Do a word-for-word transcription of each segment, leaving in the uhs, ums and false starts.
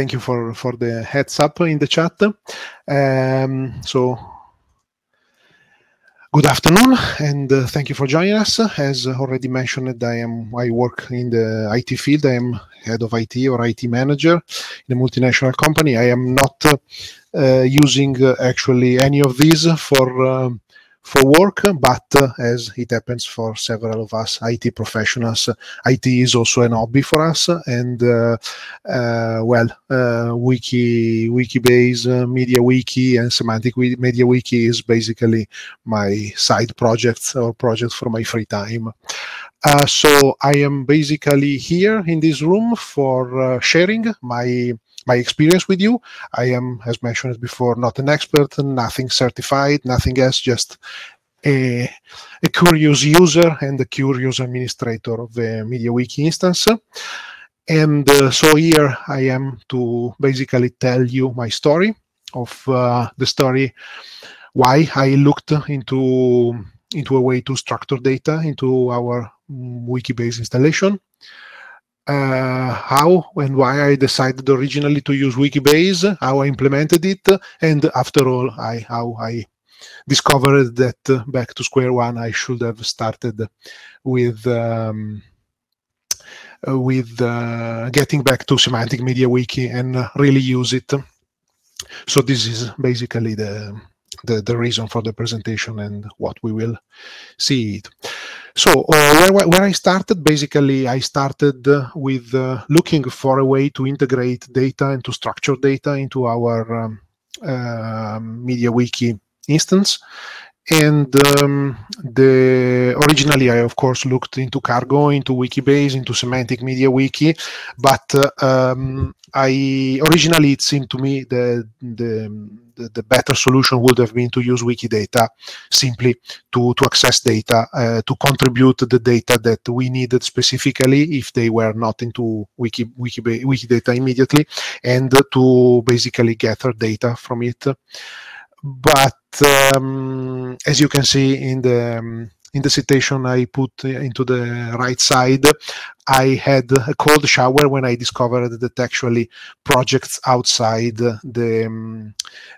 thank you for, for the heads up in the chat. Um, so good afternoon, and uh, thank you for joining us. As already mentioned, I am I work in the I T field. I am head of I T or I T manager in a multinational company. I am not uh, using uh, actually any of these for um, for work, but uh, as it happens for several of us I T professionals, I T is also an hobby for us, and uh, uh, well, uh, Wiki, Wikibase, uh, MediaWiki, and Semantic MediaWiki is basically my side projects or projects for my free time. Uh, so I am basically here in this room for uh, sharing my my experience with you. I am, as mentioned before, not an expert, nothing certified, nothing else, just a, a curious user and a curious administrator of the MediaWiki instance. And uh, so here I am to basically tell you my story of uh, the story, why I looked into, into a way to structure data into our Wikibase installation. Uh, how and why I decided originally to use Wikibase, how I implemented it, and after all, I, how I discovered that uh, back to square one, I should have started with um, with uh, getting back to Semantic MediaWiki and uh, really use it. So this is basically the, the the reason for the presentation and what we will see it. So uh, where, where I started, basically, I started uh, with uh, looking for a way to integrate data and to structure data into our um, uh, MediaWiki instance. And um, the, originally, I, of course, looked into Cargo, into Wikibase, into Semantic MediaWiki, but uh, um, I originally it seemed to me the, the, the better solution would have been to use Wikidata simply to, to access data, uh, to contribute the data that we needed specifically if they were not into Wiki, Wiki, Wikidata immediately, and to basically gather data from it. But um, as you can see in the um, in the citation I put into the right side, I had a cold shower when I discovered that actually projects outside the um,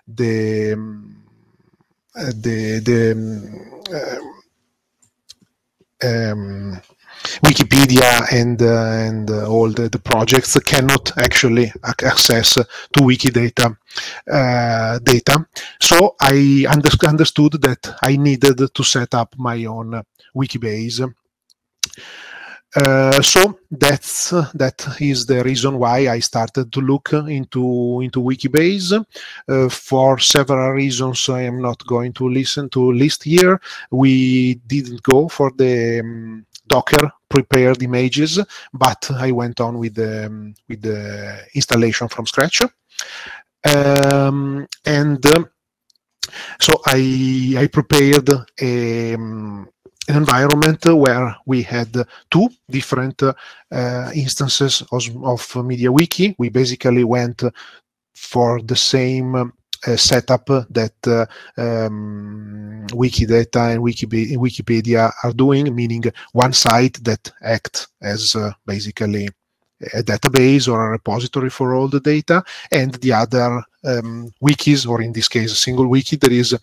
the um, the the um, um, Wikipedia and uh, and uh, all the, the projects cannot actually access to Wikidata uh, data. So I under understood that I needed to set up my own Wikibase. Uh, so that's uh, that is the reason why I started to look into into Wikibase uh, for several reasons. I am not going to listen to list here. We didn't go for the um, Docker prepared images, but I went on with the um, with the installation from scratch, um, and uh, so I I prepared a. Um, an environment where we had two different uh, instances of, of MediaWiki. We basically went for the same uh, setup that uh, um, Wikidata and Wiki, Wikipedia are doing, meaning one site that acts as uh, basically a database or a repository for all the data, and the other um, wikis, or in this case a single wiki, that is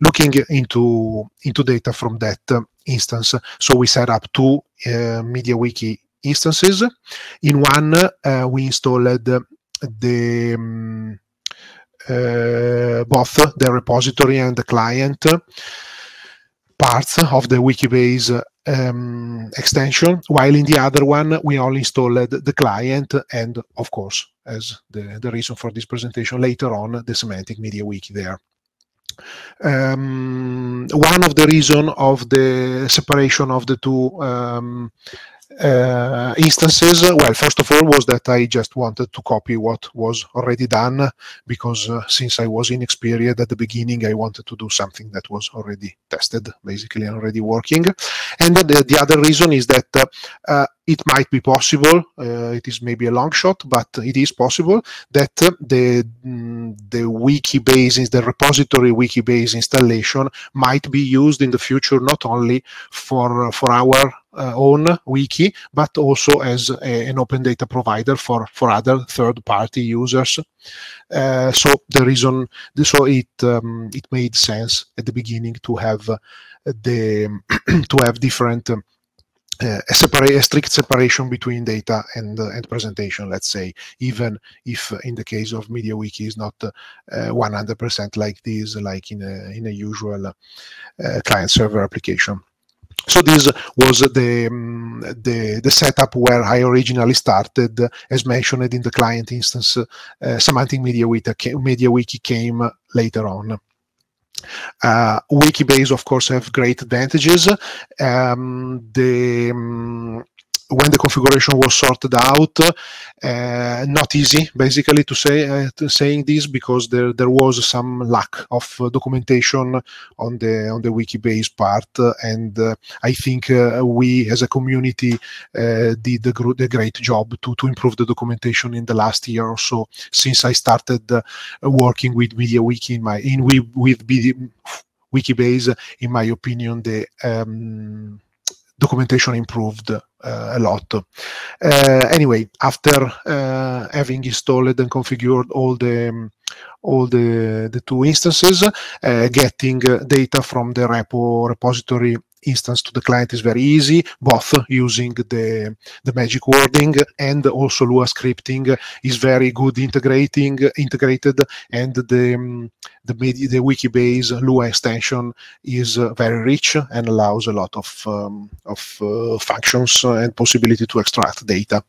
looking into into data from that uh, instance. So we set up two uh, MediaWiki instances. In one uh, we installed the um, uh, both the repository and the client parts of the Wikibase Um, extension, while in the other one we only installed the client and, of course, as the, the reason for this presentation later on, the Semantic MediaWiki there. Um, one of the reasons of the separation of the two um, uh, instances, well, first of all, was that I just wanted to copy what was already done, because uh, since I was inexperienced at the beginning, I wanted to do something that was already tested, basically already working. And the, the other reason is that uh, uh, it might be possible, uh, it is maybe a long shot, but it is possible that the, the Wikibase, the repository Wikibase installation might be used in the future not only for, for our uh, own wiki, but also as a, an open data provider for for other third-party users. Uh, so the reason, so it um, it made sense at the beginning to have the to have different. Um, Uh, a, separate, a strict separation between data and, uh, and presentation, let's say, even if uh, in the case of MediaWiki is not one hundred percent uh, like this, like in a, in a usual uh, client-server application. So this was the, um, the, the setup where I originally started. As mentioned in the client instance, uh, Semantic MediaWiki, MediaWiki came later on. Uh, Wikibase, of course, have great advantages. Um, the um, when the configuration was sorted out, uh, not easy, basically, to say uh, to saying this, because there there was some lack of uh, documentation on the on the Wikibase part, uh, and uh, I think uh, we as a community uh, did a, gr a great job to to improve the documentation in the last year or so since I started uh, working with MediaWiki in my in with, with Wikibase. In my opinion, the um, documentation improved uh, a lot. Uh, anyway, after uh, having installed and configured all the um, all the the two instances, uh, getting uh, data from the repo repository instance to the client is very easy, both using the the magic wording, and also Lua scripting is very good integrating integrated, and the um, the, the Wikibase Lua extension is uh, very rich and allows a lot of um, of uh, functions and possibility to extract data.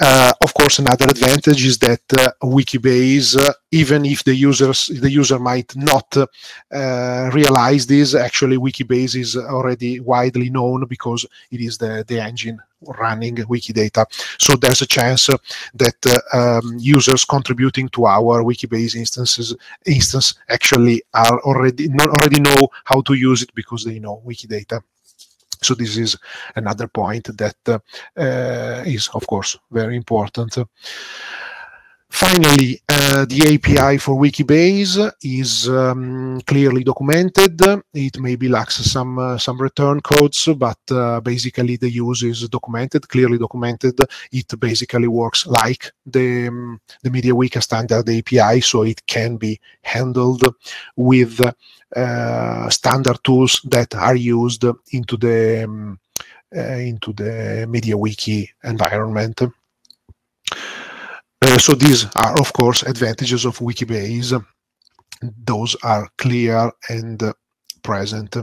Uh, of course, another advantage is that uh, Wikibase, uh, even if the users the user might not uh, realize this, actually Wikibase is already widely known because it is the, the engine running Wikidata. So there's a chance that uh, um, users contributing to our Wikibase instances instance actually are already not already know how to use it because they know Wikidata. So this is another point that uh, uh, is, of course, very important. Finally, uh, the A P I for Wikibase is um, clearly documented. It maybe lacks some uh, some return codes, but uh, basically the use is documented, clearly documented. It basically works like the um, the MediaWiki standard A P I, so it can be handled with uh, standard tools that are used into the um, uh, into the MediaWiki environment. Uh, so these are, of course, advantages of Wikibase. Those are clear and uh, present.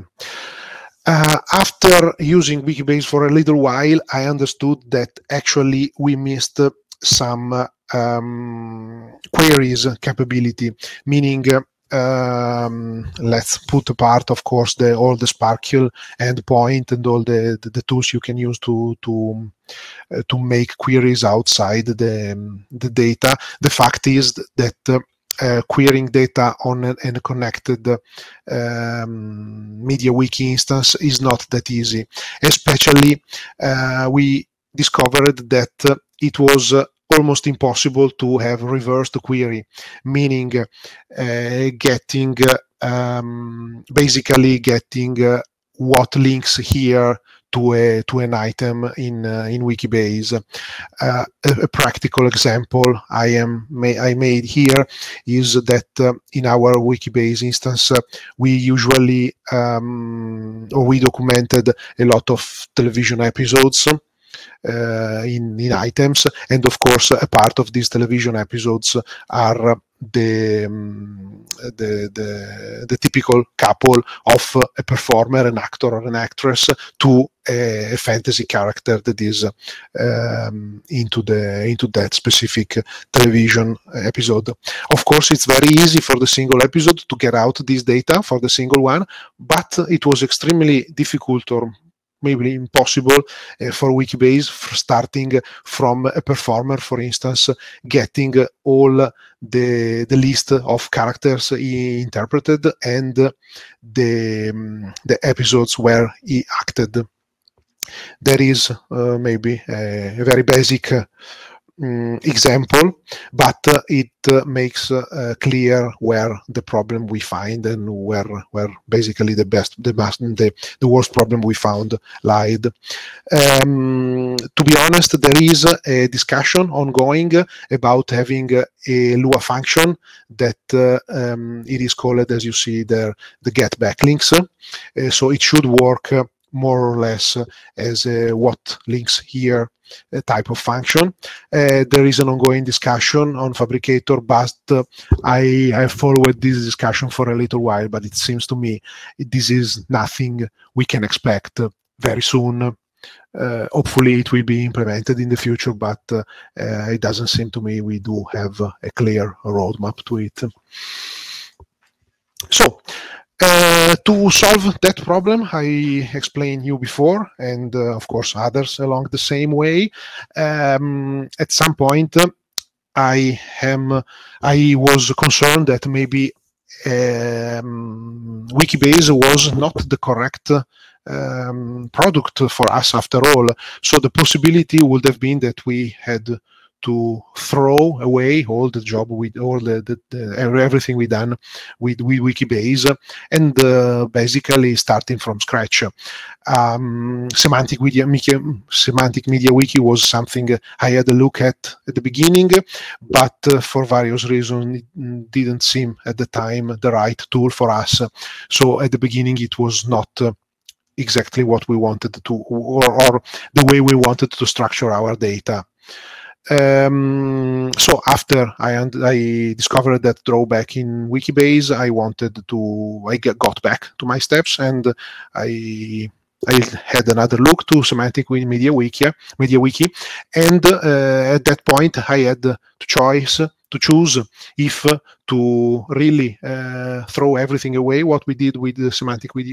Uh, after using Wikibase for a little while, I understood that actually we missed uh, some uh, um, queries capability, meaning uh, Um, let's put apart, of course, the, all the Sparkle endpoint and all the, the, the tools you can use to to uh, to make queries outside the the data. The fact is that uh, uh, querying data on an, an connected um, MediaWiki instance is not that easy. Especially, uh, we discovered that uh, it was. Uh, almost impossible to have reversed the query, meaning uh, getting uh, um, basically getting uh, what links here to a to an item in uh, in Wikibase. Uh, a, a practical example I am may, I made here is that uh, in our Wikibase instance uh, we usually um, or we documented a lot of television episodes. Uh, in, in items, and of course a part of these television episodes are the um, the, the the typical couple of a performer, an actor or an actress, to a fantasy character that is um, into the into that specific television episode. Of course, it's very easy for the single episode to get out this data for the single one, but it was extremely difficult, or maybe impossible, uh, for Wikibase, for starting from a performer, for instance, getting all the the list of characters he interpreted and the um, the episodes where he acted. There is uh, maybe a, a very basic uh, um, example, but uh, it uh, makes uh, clear where the problem we find and where where basically the best, the best, the, the worst problem we found lied. Um, to be honest, there is a discussion ongoing about having a L U A function that uh, um, it is called, as you see there, the get backlinks. Uh, so it should work uh, more or less uh, as a what links here uh, type of function. Uh, there is an ongoing discussion on Phabricator, but uh, I, I followed this discussion for a little while, but it seems to me this is nothing we can expect uh, very soon. Uh, hopefully it will be implemented in the future, but uh, uh, it doesn't seem to me we do have uh, a clear roadmap to it. So, Uh, to solve that problem I explained you before, and uh, of course others along the same way, um, at some point uh, I am I was concerned that maybe um, Wikibase was not the correct um, product for us after all, so the possibility would have been that we had to throw away all the job with all the, the, the everything we done with, with Wikibase and uh, basically starting from scratch. Um, Semantic MediaWiki, Semantic MediaWiki was something I had a look at at the beginning, but uh, for various reasons it didn't seem at the time the right tool for us. So at the beginning it was not uh, exactly what we wanted to, or, or the way we wanted to structure our data. Um, so after I, I discovered that drawback in Wikibase, I wanted to, I got back to my steps, and I, I had another look to Semantic MediaWiki, MediaWiki, and uh, at that point I had the choice to choose if to really uh, throw everything away, what we did with the Semantic with,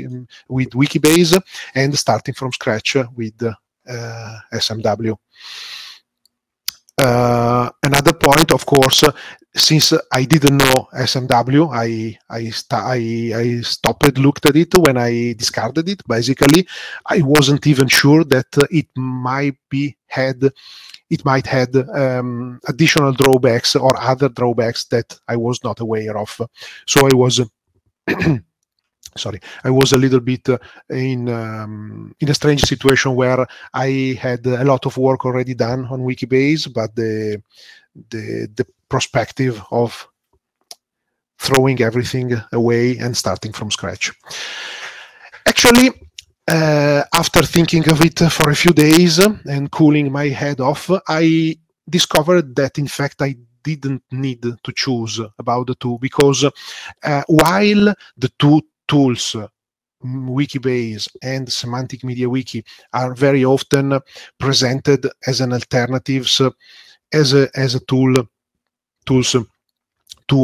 with Wikibase, and starting from scratch with uh, S M W. Uh, another point, of course, uh, since I didn't know S M W, I I, I I stopped, looked at it when I discarded it. Basically, I wasn't even sure that uh, it might be had, it might had um, additional drawbacks or other drawbacks that I was not aware of. So I was. Uh, Sorry, I was a little bit uh, in um, in a strange situation where I had a lot of work already done on Wikibase, but the the the perspective of throwing everything away and starting from scratch. Actually, uh, after thinking of it for a few days and cooling my head off, I discovered that in fact I didn't need to choose about the two, because uh, while the two tools, Wikibase and Semantic MediaWiki, are very often presented as an alternatives, as a as a tool, tools to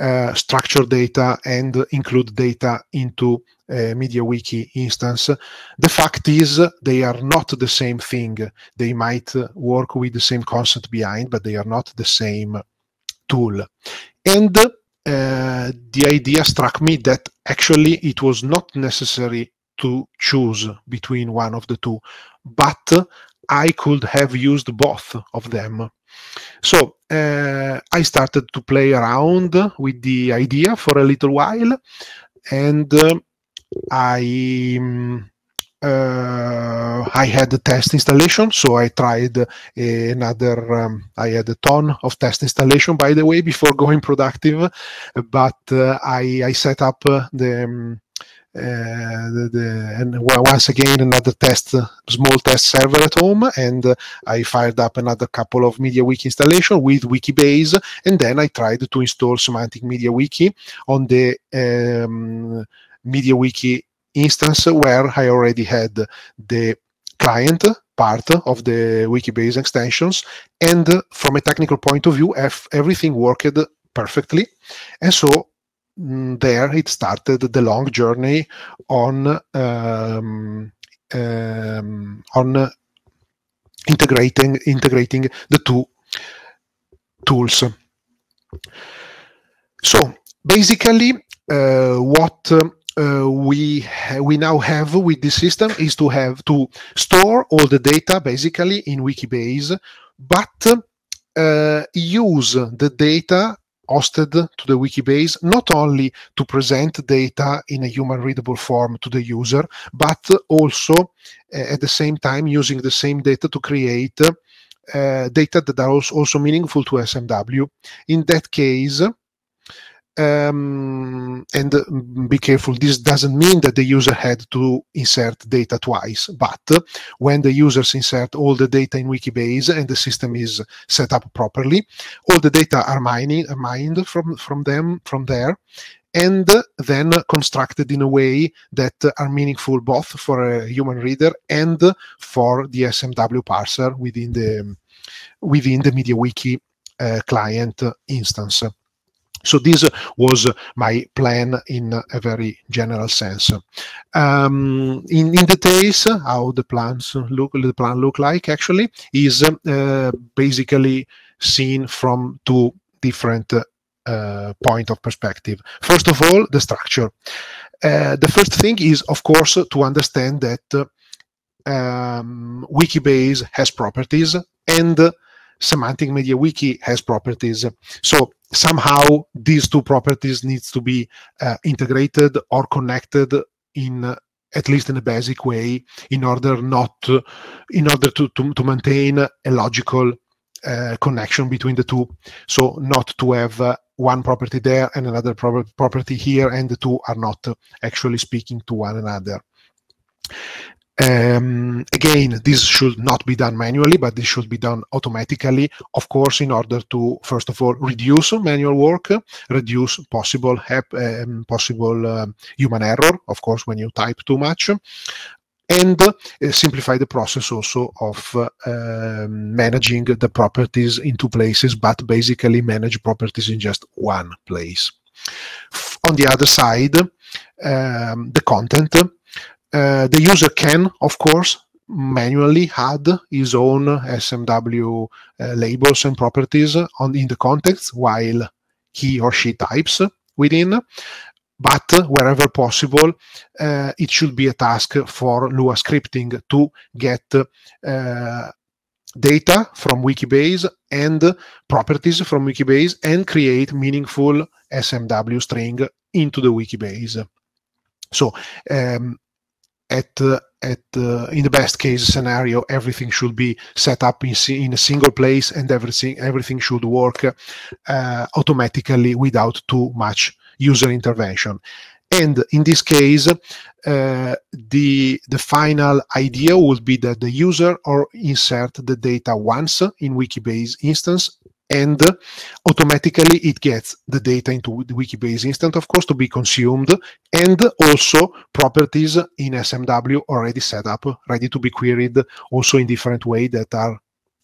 uh, structure data and include data into a MediaWiki instance. The fact is, they are not the same thing. They might work with the same concept behind, but they are not the same tool. And Uh, the idea struck me that actually it was not necessary to choose between one of the two, but I could have used both of them. So uh, I started to play around with the idea for a little while, and uh, I um, Uh, I had a test installation, so I tried uh, another, um, I had a ton of test installation, by the way, before going productive, but uh, I, I set up uh, the, um, uh, the, the, and once again, another test, uh, small test server at home, and uh, I fired up another couple of MediaWiki installation with Wikibase, and then I tried to install Semantic MediaWiki on the um, MediaWiki instance where I already had the client part of the Wikibase extensions, and from a technical point of view, everything worked perfectly. And so there it started the long journey on um, um, on integrating integrating the two tools. So basically, uh, what um, Uh, we we now have with this system is to have to store all the data basically in Wikibase, but uh, use the data hosted to the Wikibase, not only to present data in a human readable form to the user, but also uh, at the same time using the same data to create uh, data that are also meaningful to S M W. In that case, um, and be careful, this doesn't mean that the user had to insert data twice, but when the users insert all the data in Wikibase and the system is set up properly, all the data are mining, are mined from, from them, from there, and then constructed in a way that are meaningful both for a human reader and for the S M W parser within the, within the MediaWiki uh, client instance. So this was my plan in a very general sense. Um, in, in details, how the plans look, the plan look like actually is uh, basically seen from two different uh, point of perspective. First of all, the structure. Uh, the first thing is, of course, to understand that um, Wikibase has properties and Semantic MediaWiki has properties. So somehow these two properties needs to be uh, integrated or connected in uh, at least in a basic way in order not uh, in order to, to, to maintain a logical uh, connection between the two. So not to have uh, one property there and another pro property here and the two are not actually speaking to one another. Um, again, this should not be done manually, but this should be done automatically, of course, in order to, first of all, reduce manual work, reduce possible um, possible uh, human error, of course, when you type too much, and uh, simplify the process also of uh, um, managing the properties in two places, but basically manage properties in just one place. On the other side, um, the content. Uh, the user can, of course, manually add his own S M W uh, labels and properties on, in the context while he or she types within, but wherever possible, uh, it should be a task for Lua scripting to get uh, data from Wikibase and properties from Wikibase and create meaningful S M W string into the Wikibase. So, um, At, uh, at uh, in the best case scenario, everything should be set up in, in a single place, and everything everything should work uh, automatically without too much user intervention. And in this case, uh, the the final idea would be that the user or insert the data once in Wikibase instance, and automatically it gets the data into the Wikibase instance, of course, to be consumed, and also properties in S M W already set up, ready to be queried, also in different ways that are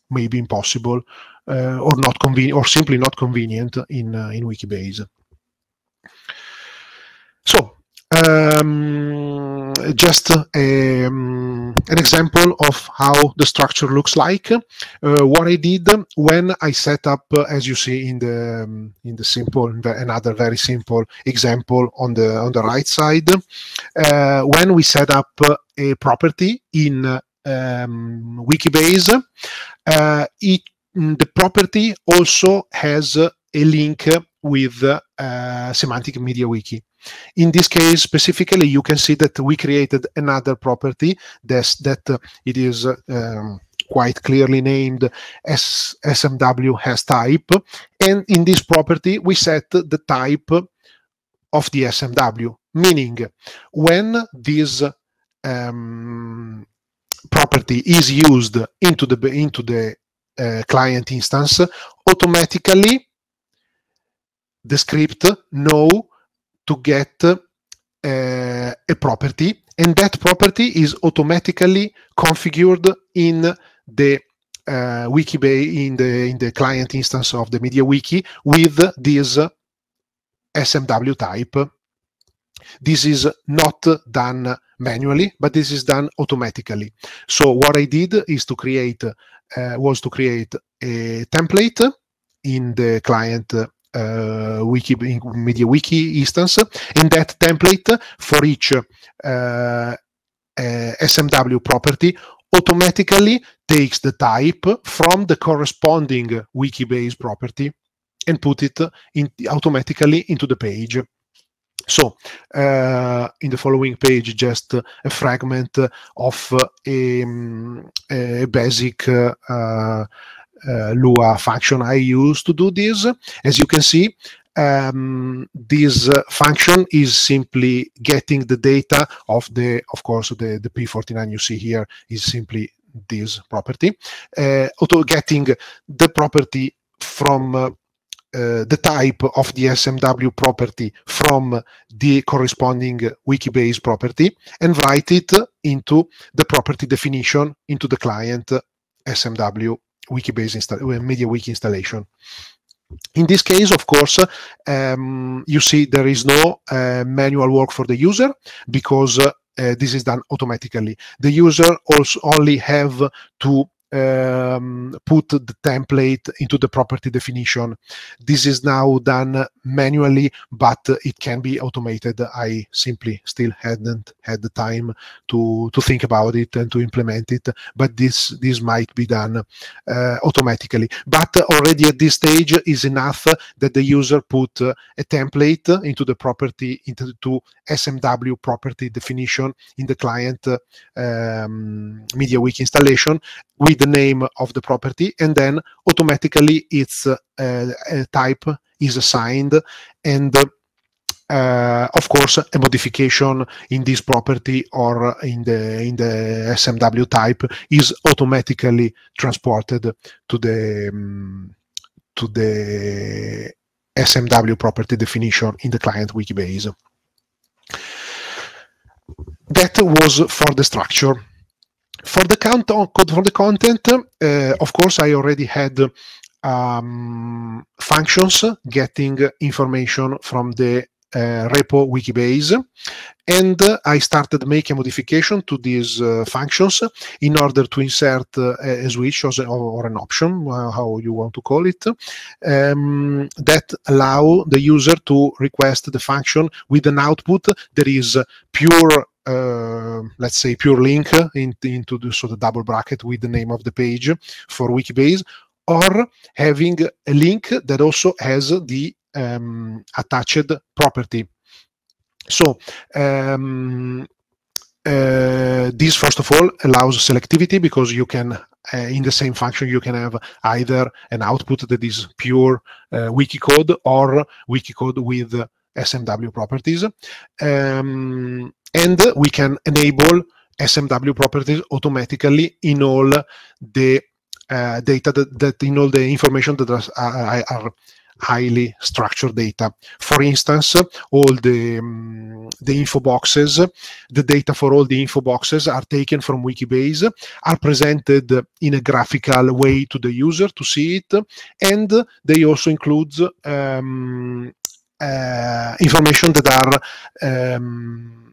maybe impossible uh, or not convenient, or simply not convenient in uh, in Wikibase. So. Um, just a, um, an example of how the structure looks like. Uh, what I did when I set up, uh, as you see in the um, in the simple, another very simple example on the on the right side, uh, when we set up a property in um, Wikibase, uh, it the property also has a link with uh, Semantic MediaWiki. In this case specifically, you can see that we created another property that's, that uh, it is uh, um, quite clearly named as S M W has type, and in this property we set the type of the S M W, meaning when this um, property is used into the into the uh, client instance, automatically the script knows to get uh, a property, and that property is automatically configured in the uh, Wikibase in the in the client instance of the MediaWiki with this S M W type. This is not done manually, but this is done automatically. So what I did is to create uh, was to create a template in the client Uh, Uh, Wiki, MediaWiki instance, and that template for each uh, uh, S M W property automatically takes the type from the corresponding wiki-based property and put it in, automatically into the page. So uh, in the following page, just a fragment of a, a basic uh, uh, L U A function I use to do this. As you can see, um, this uh, function is simply getting the data of the, of course, the, the P forty-nine you see here is simply this property, uh, auto getting the property from uh, Uh, the type of the S M W property from the corresponding wiki-based property and write it into the property definition into the client S M W wiki-based install MediaWiki installation. In this case, of course, um, you see there is no uh, manual work for the user because uh, uh, this is done automatically. The user also only have to Um, put the template into the property definition. This is now done manually, but it can be automated. I simply still hadn't had the time to to think about it and to implement it, but this this might be done uh, automatically. But already at this stage is enough that the user put a template into the property, into the to S M W property definition in the client um, MediaWiki installation with the name of the property, and then automatically its uh, uh, type is assigned, and uh, of course a modification in this property or in the in the S M W type is automatically transported to the um, to the S M W property definition in the client wiki base. That was for the structure. For the content, for the content, uh, of course, I already had um, functions getting information from the uh, repo Wikibase, and uh, I started making a modification to these uh, functions in order to insert uh, a switch or, or an option, uh, how you want to call it, um, that allow the user to request the function with an output that is pure. Uh, let's say pure link in, into the, so the double bracket with the name of the page for Wikibase, or having a link that also has the um, attached property. So um, uh, this first of all allows selectivity, because you can uh, in the same function you can have either an output that is pure uh, wiki code or wiki code with S M W properties. Um, And we can enable S M W properties automatically in all the uh, data that, that in all the information that are, are highly structured data. For instance, all the um, the info boxes, the data for all the info boxes are taken from Wikibase, are presented in a graphical way to the user to see it, and they also include um, uh, information that are um,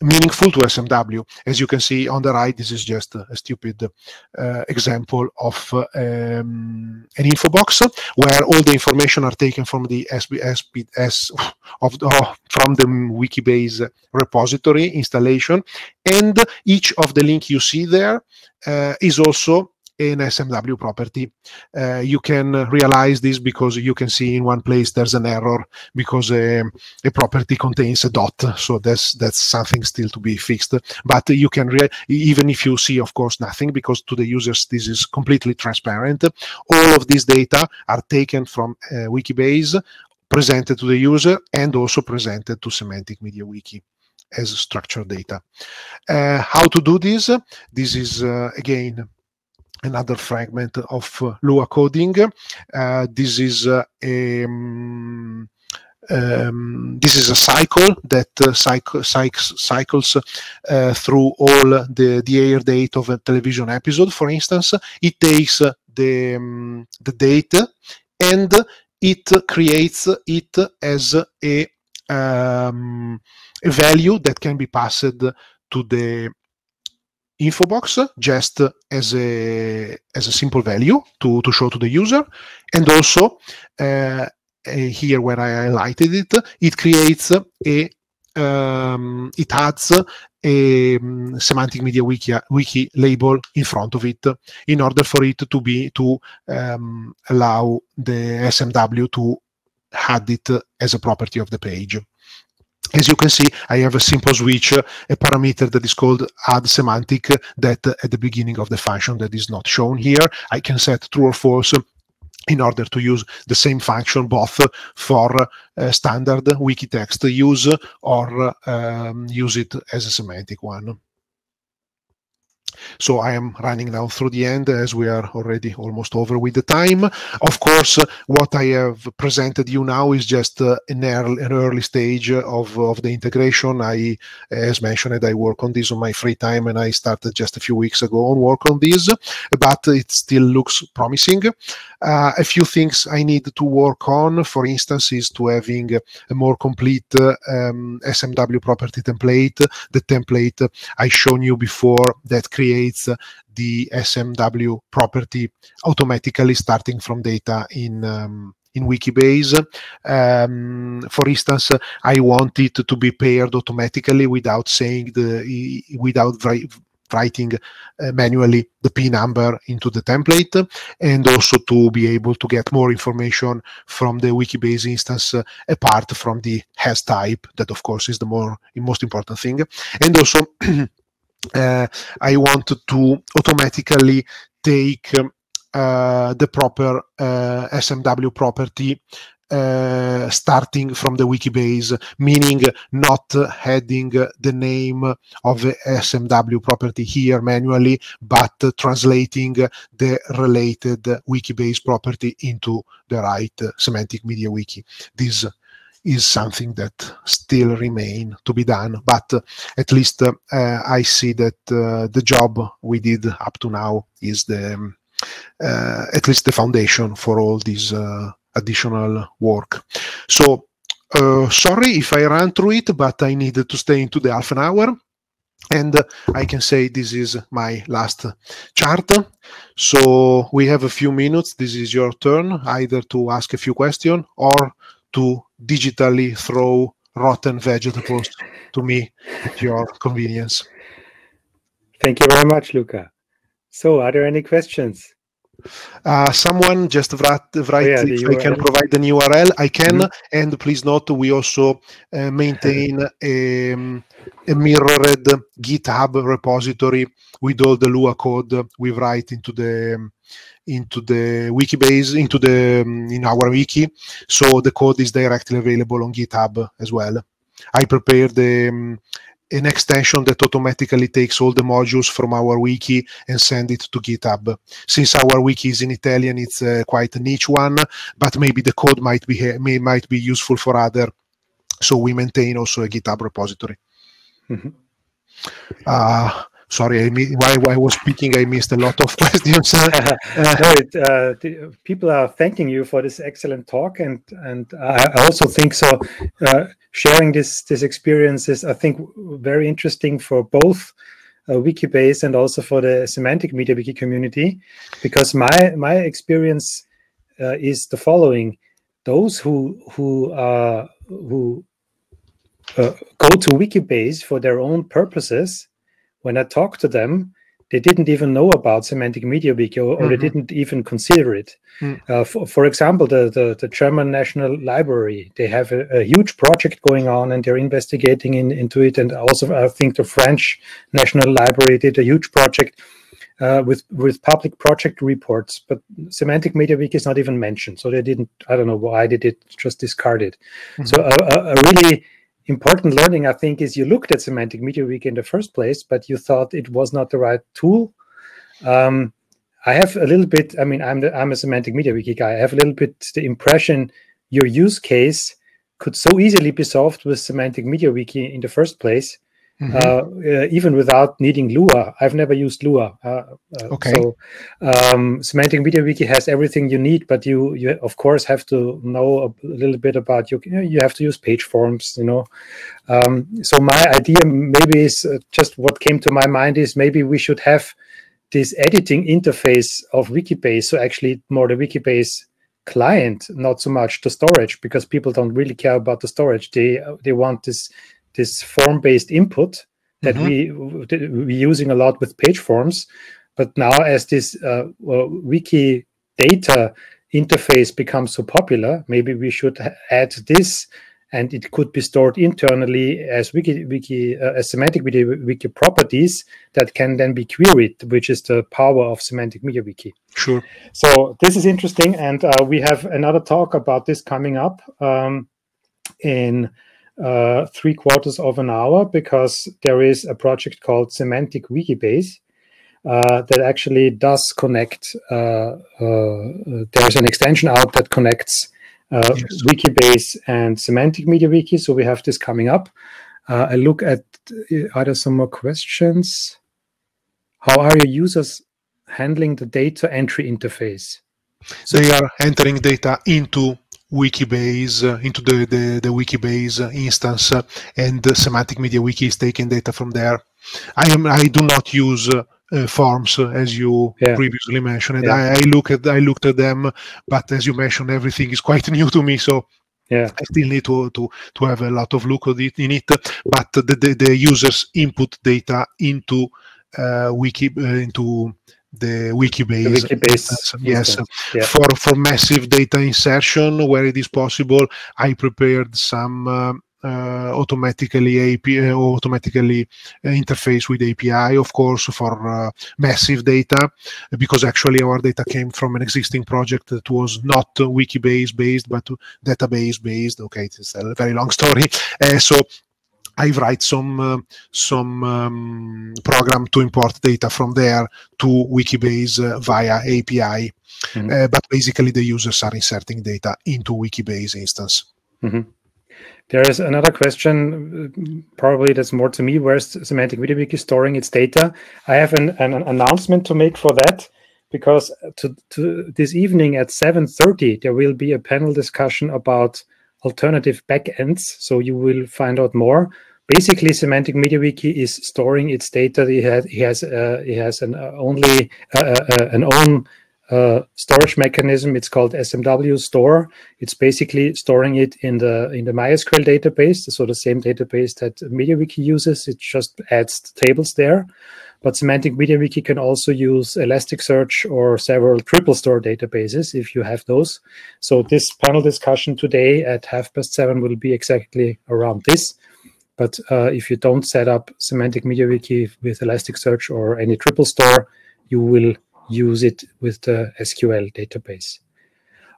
meaningful to S M W. As you can see on the right, this is just a stupid uh, example of uh, um, an info box where all the information are taken from the S B S of the, oh, from the Wikibase repository installation, and each of the link you see there uh, is also an S M W property. Uh, you can realize this because you can see in one place there's an error because a, a property contains a dot, so that's that's something still to be fixed. But you can re even if you see, of course, nothing, because to the users this is completely transparent. All of these data are taken from uh, Wikibase, presented to the user, and also presented to Semantic MediaWiki as structured data. Uh, how to do this? This is uh, again another fragment of uh, Lua coding. Uh, this is uh, a um, um, this is a cycle that uh, cycle, cycles uh, through all the, the air date of a television episode. For instance, it takes the um, the date and it creates it as a um, a value that can be passed to the info box just as a as a simple value to to show to the user, and also uh, here where I highlighted it, it creates a um, it adds a um, semantic media wiki, wiki label in front of it in order for it to be to um, allow the S M W to add it as a property of the page. As you can see, I have a simple switch, a parameter that is called add semantic, that at the beginning of the function that is not shown here. I can set true or false in order to use the same function both for uh, standard wiki text use or um, use it as a semantic one. So I am running now through the end, as we are already almost over with the time. Of course, what I have presented you now is just uh, an, early, an early stage of, of the integration. I, as mentioned, I work on this on my free time, and I started just a few weeks ago on work on this, but it still looks promising. Uh, a few things I need to work on, for instance, is to having a more complete uh, um, S M W property template, the template I shown you before that creates creates the S M W property automatically starting from data in um, in Wikibase. Um, for instance, I want it to be paired automatically without saying the without writing uh, manually the P number into the template, and also to be able to get more information from the Wikibase instance uh, apart from the has type, that of course is the more most important thing, and also. Uh, I want to automatically take uh, the proper uh, S M W property uh, starting from the Wikibase, meaning not adding the name of the S M W property here manually, but translating the related Wikibase property into the right semantic media wiki. This is something that still remain to be done, but uh, at least uh, uh, I see that uh, the job we did up to now is the um, uh, at least the foundation for all this uh, additional work. So uh, sorry if I ran through it, but I needed to stay into the half an hour, and uh, I can say this is my last chart. So we have a few minutes. This is your turn, either to ask a few questions or to digitally throw rotten vegetables to me at your convenience. Thank you very much, Luca. So, are there any questions? Uh, someone just write, write oh, yeah, if U R L. I can provide an U R L. I can, mm-hmm. And please note, we also uh, maintain a, a mirrored GitHub repository with all the L U A code we write into the into the Wikibase, into the in our wiki. So the code is directly available on GitHub as well. I prepared the um, an extension that automatically takes all the modules from our wiki and send it to GitHub. Since our wiki is in Italian, it's uh, quite a niche one, but maybe the code might be may, might be useful for other. So we maintain also a GitHub repository. Mm-hmm. uh, sorry, I mean, while, while I was speaking, I missed a lot of questions. uh, no, it, uh, the, people are thanking you for this excellent talk, and and I also think so. Uh, sharing this this experience is, I think, very interesting for both uh, Wikibase and also for the Semantic Media Wiki community, because my my experience uh, is the following: those who who uh, who uh, go to Wikibase for their own purposes. When I talked to them, they didn't even know about Semantic Media Wiki, or, or mm-hmm. they didn't even consider it. Mm. Uh, for, for example, the, the, the German National Library, they have a, a huge project going on, and they're investigating in, into it. And also, I think the French National Library did a huge project uh, with, with public project reports, but Semantic Media Wiki is not even mentioned. So they didn't, I don't know why they did, just discard it. Mm-hmm. So a, a, a really... important learning, I think, is you looked at Semantic Media Wiki in the first place, but you thought it was not the right tool. Um, I have a little bit, I mean, I'm, the, I'm a Semantic Media Wiki guy. I have a little bit the impression your use case could so easily be solved with Semantic Media Wiki in the first place, mm-hmm. uh, uh, even without needing Lua. I've never used Lua. Uh, uh, okay. So um, Semantic Media Wiki has everything you need, but you, you of course, have to know a little bit about, you, you know, you have to use page forms, you know. Um, so my idea maybe is uh, just what came to my mind is maybe we should have this editing interface of Wikibase, so actually more the Wikibase client, not so much the storage, because people don't really care about the storage. They, they want this... this form-based input that mm-hmm. we we're using a lot with page forms. But now, as this uh, wiki data interface becomes so popular, maybe we should add this, and it could be stored internally as wiki wiki uh, as semantic media wiki properties that can then be queried, which is the power of semantic media wiki. Sure. So this is interesting, and uh, we have another talk about this coming up um, in uh, three quarters of an hour, because there is a project called Semantic Wikibase uh, that actually does connect. Uh, uh, there's an extension out that connects Uh, Wikibase and Semantic Media Wiki, so we have this coming up. Uh, I look at are there some more questions? How are your users handling the data entry interface? So they are entering data into Wikibase, uh, into the, the, the Wikibase instance, uh, and the Semantic Media Wiki is taking data from there. I am I do not use uh, Uh, forms, uh, as you yeah. previously mentioned, yeah. I, I look at I looked at them, but as you mentioned, everything is quite new to me, so yeah. I still need to to to have a lot of look at it in it. But the the, the users input data into uh, wiki uh, into the Wikibase. The Wikibase yes, yeah. for for massive data insertion where it is possible. I prepared some. Uh, Uh, automatically A P I, automatically uh, interface with A P I, of course, for uh, massive data, because actually our data came from an existing project that was not uh, Wikibase based, but database based. Okay, it's a very long story. Uh, so I write some uh, some um, program to import data from there to Wikibase uh, via A P I. Mm-hmm. uh, but basically, the users are inserting data into Wikibase instance. Mm-hmm. There is another question, probably that's more to me, where's Semantic Media Wiki storing its data? I have an, an announcement to make for that, because to, to this evening at seven thirty, there will be a panel discussion about alternative backends, so you will find out more. Basically, Semantic Media Wiki is storing its data. It has, it has, uh, it has an, uh, only, uh, uh, an own Uh, storage mechanism. It's called S M W store. It's basically storing it in the in the MySQL database, so the same database that MediaWiki uses. It just adds the tables there. But Semantic MediaWiki can also use Elasticsearch or several triple store databases if you have those. So this panel discussion today at half past seven will be exactly around this. But uh, if you don't set up Semantic MediaWiki with Elasticsearch or any triple store, you will use it with the S Q L database.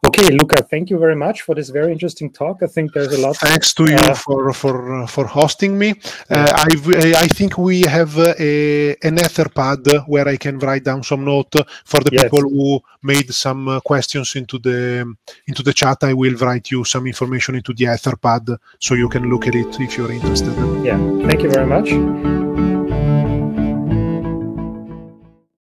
Okay, Luca, thank you very much for this very interesting talk. I think there's a lot. Thanks to uh, you for for for hosting me. Yeah. Uh, I I think we have a an Etherpad where I can write down some note for the yes. people who made some questions into the into the chat. I will write you some information into the Etherpad so you can look at it if you're interested. Yeah, thank you very much.